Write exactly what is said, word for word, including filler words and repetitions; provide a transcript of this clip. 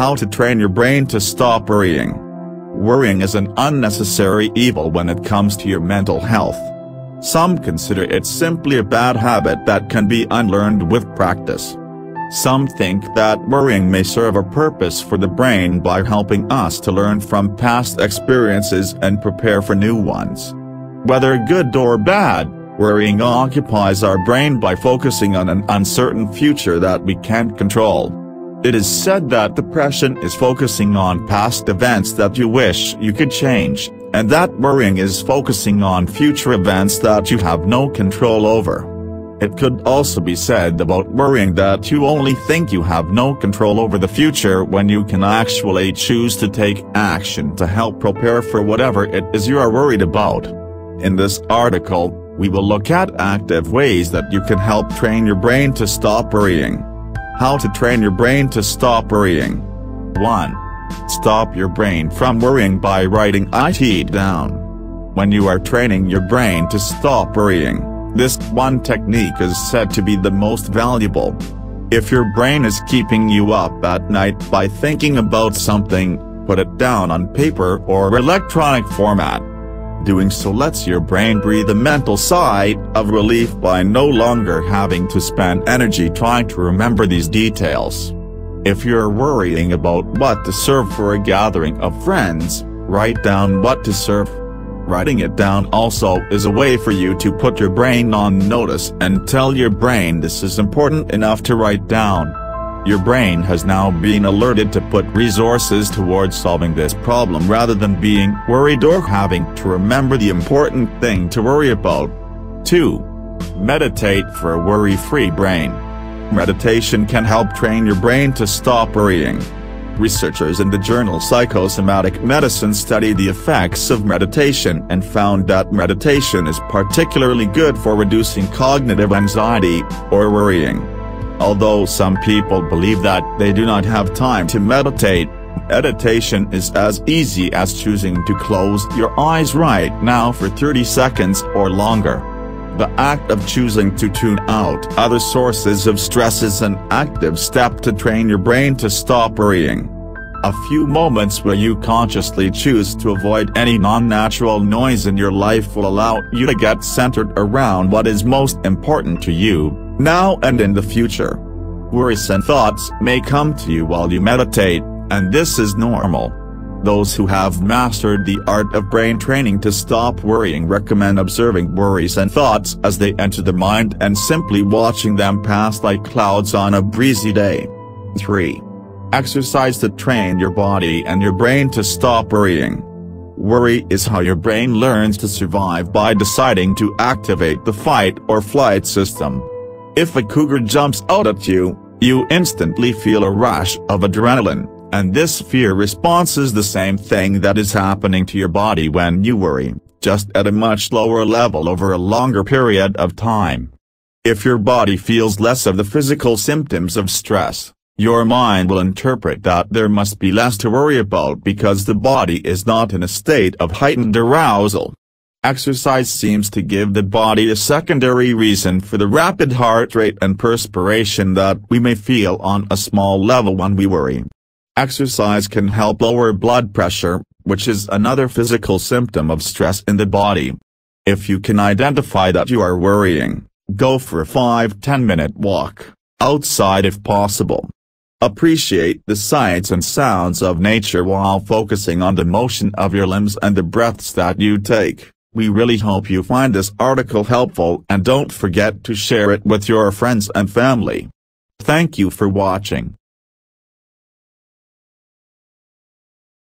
How to train your brain to stop worrying. Worrying is an unnecessary evil when it comes to your mental health. Some consider it simply a bad habit that can be unlearned with practice. Some think that worrying may serve a purpose for the brain by helping us to learn from past experiences and prepare for new ones. Whether good or bad, worrying occupies our brain by focusing on an uncertain future that we can't control. It is said that depression is focusing on past events that you wish you could change, and that worrying is focusing on future events that you have no control over. It could also be said about worrying that you only think you have no control over the future when you can actually choose to take action to help prepare for whatever it is you are worried about. In this article, we will look at active ways that you can help train your brain to stop worrying. How to train your brain to stop worrying. one. Stop your brain from worrying by writing it down. When you are training your brain to stop worrying, this one technique is said to be the most valuable. If your brain is keeping you up at night by thinking about something, put it down on paper or electronic format. Doing so lets your brain breathe a mental sigh of relief by no longer having to spend energy trying to remember these details. If you're worrying about what to serve for a gathering of friends, write down what to serve. Writing it down also is a way for you to put your brain on notice and tell your brain this is important enough to write down. Your brain has now been alerted to put resources towards solving this problem rather than being worried or having to remember the important thing to worry about. two. Meditate for a worry-free brain. Meditation can help train your brain to stop worrying. Researchers in the journal Psychosomatic Medicine studied the effects of meditation and found that meditation is particularly good for reducing cognitive anxiety, or worrying. Although some people believe that they do not have time to meditate, meditation is as easy as choosing to close your eyes right now for thirty seconds or longer. The act of choosing to tune out other sources of stress is an active step to train your brain to stop worrying. A few moments where you consciously choose to avoid any non-natural noise in your life will allow you to get centered around what is most important to you, now and in the future. Worrisome thoughts may come to you while you meditate, and this is normal. Those who have mastered the art of brain training to stop worrying recommend observing worries and thoughts as they enter the mind and simply watching them pass like clouds on a breezy day. three. Exercise to train your body and your brain to stop worrying. Worry is how your brain learns to survive by deciding to activate the fight or flight system. If a cougar jumps out at you, you instantly feel a rush of adrenaline, and this fear response is the same thing that is happening to your body when you worry, just at a much lower level over a longer period of time. If your body feels less of the physical symptoms of stress, your mind will interpret that there must be less to worry about because the body is not in a state of heightened arousal. Exercise seems to give the body a secondary reason for the rapid heart rate and perspiration that we may feel on a small level when we worry. Exercise can help lower blood pressure, which is another physical symptom of stress in the body. If you can identify that you are worrying, go for a five to ten minute walk, outside if possible. Appreciate the sights and sounds of nature while focusing on the motion of your limbs and the breaths that you take. We really hope you find this article helpful, and don't forget to share it with your friends and family. Thank you for watching.